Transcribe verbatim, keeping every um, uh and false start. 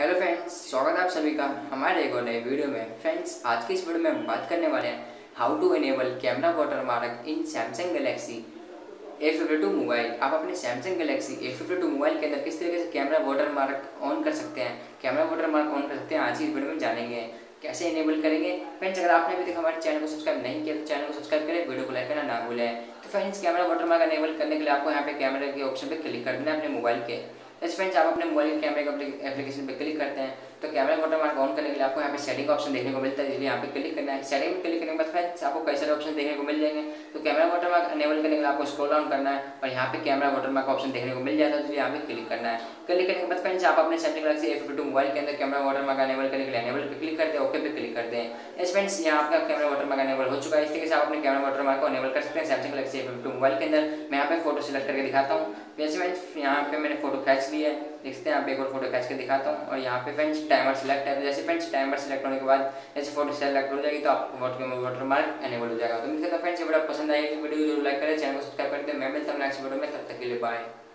Hello friends, स्वागत है आप सभी का हमारे एक और नए वीडियो में। फ्रेंड्स, आज की इस वीडियो में हम बात करने वाले हैं how to enable camera watermark in Samsung Galaxy A fifty two mobile. आप अपने Samsung Galaxy A fifty two mobile के अंदर किस तरीके से कैमरा वाटरमार्क ऑन कर सकते हैं कैमरा वाटरमार्क ऑन कर सकते हैं आज की इस वीडियो में जानेंगे कैसे इनेबल करेंगे। फ्रेंड्स, अगर आपने अभी तक हमारे चैनल को सब्सक्राइब नहीं किया तो चैनल को सब्सक्राइब करें, वीडियो को लाइक करना ना भूलें। तो फ्रेंड्स, कैमरा वाटरमार्क इनेबल करने के लिए आपको यहाँ पे कैमरा के ऑप्शन पर क्लिक कर देना है अपने मोबाइल के। यस फ्रेंड्स, आप अपने मोबाइल के कैमरे के एप्लीकेशन पे क्लिक करते हैं तो कैमरा वाटरमार्क ऑन करने के लिए आपको यहाँ पे सेटिंग का ऑप्शन देखने को मिलता है, इसलिए यहाँ पे क्लिक करना है। सेटिंग में क्लिक करने के बाद फ्रेंड्स आपको कई सारे ऑप्शन देखने को मिल जाएंगे। तो कैमरा वाटरमार्क इनेबल करने के लिए आपको स्क्रॉल डाउन करना है और यहाँ पे कैमरा वाटरमार्क ऑप्शन देखने को मिल जाता है, इसलिए यहाँ पे क्लिक करना है। क्लिक करने के बाद फ्रेंड्स आप अपने Samsung Galaxy A fifty two mobile के अंदर कैमरा वाटरमार्क इनेबल करने के लिए इनेबल पे क्लिक करते हैं, ओके पे क्लिक करते हैं। यस फ्रेंड्स, यहाँ आपका कैमरा वाटरमार्क इनेबल हो चुका है। इस तरीके से आप अपने कैमरा वाटरमार्क को इनेबल कर सकते हैं Samsung Galaxy A fifty two mobile के अंदर। मैं यहाँ पे फोटो सेलेक्ट करके दिखाता हूँ। वैसे फ्रेंड्स, यहाँ पे मैंने फोटो खींच ली है, देखते हैं आप एक और फोटो खींच के दिखाता हूँ। और यहाँ पे फ्रेंड्स टाइमर सेलेक्ट है, तो जैसे फ्रेंड्स टाइमर सेलेक्ट होने के बाद जैसे फोटो सेलेक्ट हो जाएगी तो आपको वाटरमार्क इनेबल हो जाएगा। तो मुझे कहता फ्रेंड्स वीडियो पसंद आएगी, वीडियो को लाइक करें, चैनल को सब्सक्राइब करते हैं। मैं मिलता हूँ नेक्स्ट वीडियो में, तब तक के लिए बाय।